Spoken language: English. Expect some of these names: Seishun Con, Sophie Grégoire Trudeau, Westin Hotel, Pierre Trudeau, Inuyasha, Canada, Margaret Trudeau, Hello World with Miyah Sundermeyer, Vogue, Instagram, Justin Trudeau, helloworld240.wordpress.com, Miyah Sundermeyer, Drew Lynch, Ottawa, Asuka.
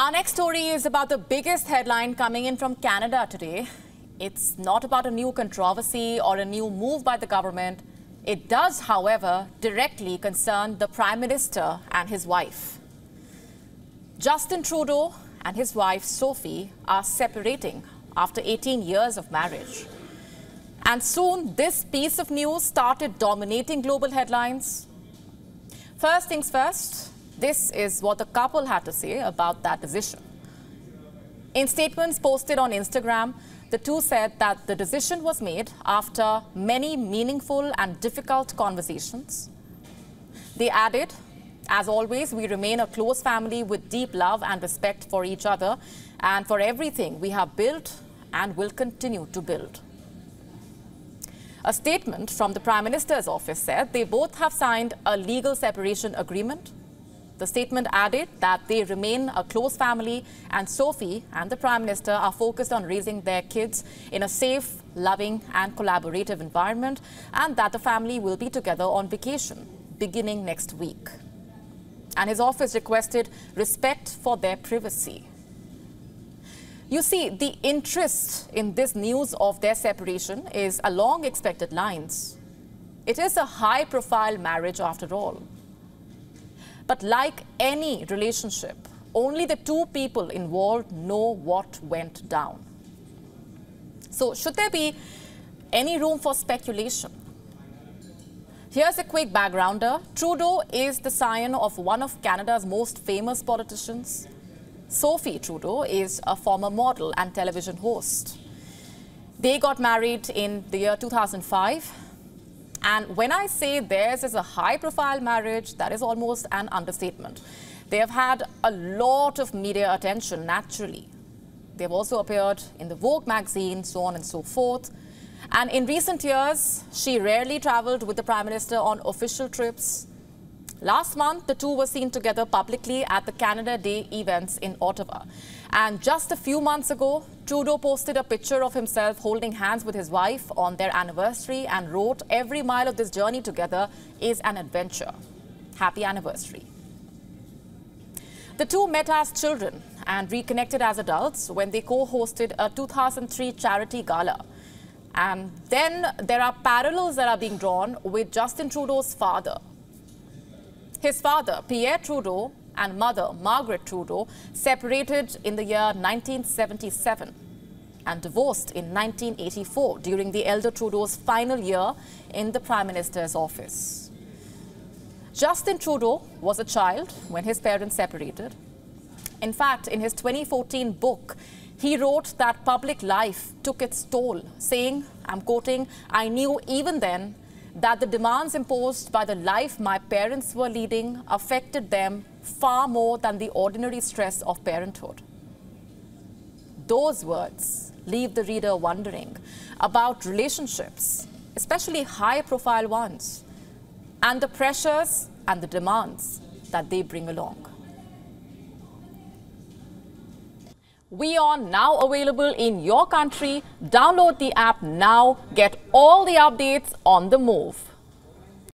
Our next story is about the biggest headline coming in from Canada today. It's not about a new controversy or a new move by the government. It does, however, directly concern the Prime Minister and his wife. Justin Trudeau and his wife, Sophie, are separating after 18 years of marriage. And soon, this piece of news started dominating global headlines. First things first. This is what the couple had to say about that decision. In statements posted on Instagram, the two said that the decision was made after many meaningful and difficult conversations. They added, "As always, we remain a close family with deep love and respect for each other and for everything we have built and will continue to build." A statement from the Prime Minister's office said they both have signed a legal separation agreement. The statement added that they remain a close family and Sophie and the Prime Minister are focused on raising their kids in a safe, loving and collaborative environment, and that the family will be together on vacation beginning next week. And his office requested respect for their privacy. You see, the interest in this news of their separation is along expected lines. It is a high-profile marriage after all. But like any relationship, only the two people involved know what went down. So should there be any room for speculation? Here's a quick backgrounder. Trudeau is the scion of one of Canada's most famous politicians. Sophie Trudeau is a former model and television host. They got married in the year 2005. And when I say theirs is a high-profile marriage, that is almost an understatement. They have had a lot of media attention, naturally. They've also appeared in the Vogue magazine, so on and so forth. And in recent years, she rarely traveled with the Prime Minister on official trips. Last month, the two were seen together publicly at the Canada Day events in Ottawa. And just a few months ago, Trudeau posted a picture of himself holding hands with his wife on their anniversary and wrote, "Every mile of this journey together is an adventure. Happy anniversary." The two met as children and reconnected as adults when they co-hosted a 2003 charity gala. And then there are parallels that are being drawn with Justin Trudeau's father. His father, Pierre Trudeau, and mother, Margaret Trudeau, separated in the year 1977 and divorced in 1984 during the elder Trudeau's final year in the Prime Minister's office. Justin Trudeau was a child when his parents separated. In fact, in his 2014 book, he wrote that public life took its toll, saying, I'm quoting, "I knew even then that the demands imposed by the life my parents were leading affected them far more than the ordinary stress of parenthood." Those words leave the reader wondering about relationships, especially high-profile ones, and the pressures and the demands that they bring along. We are now available in your country. Download the app now. Get all the updates on the move.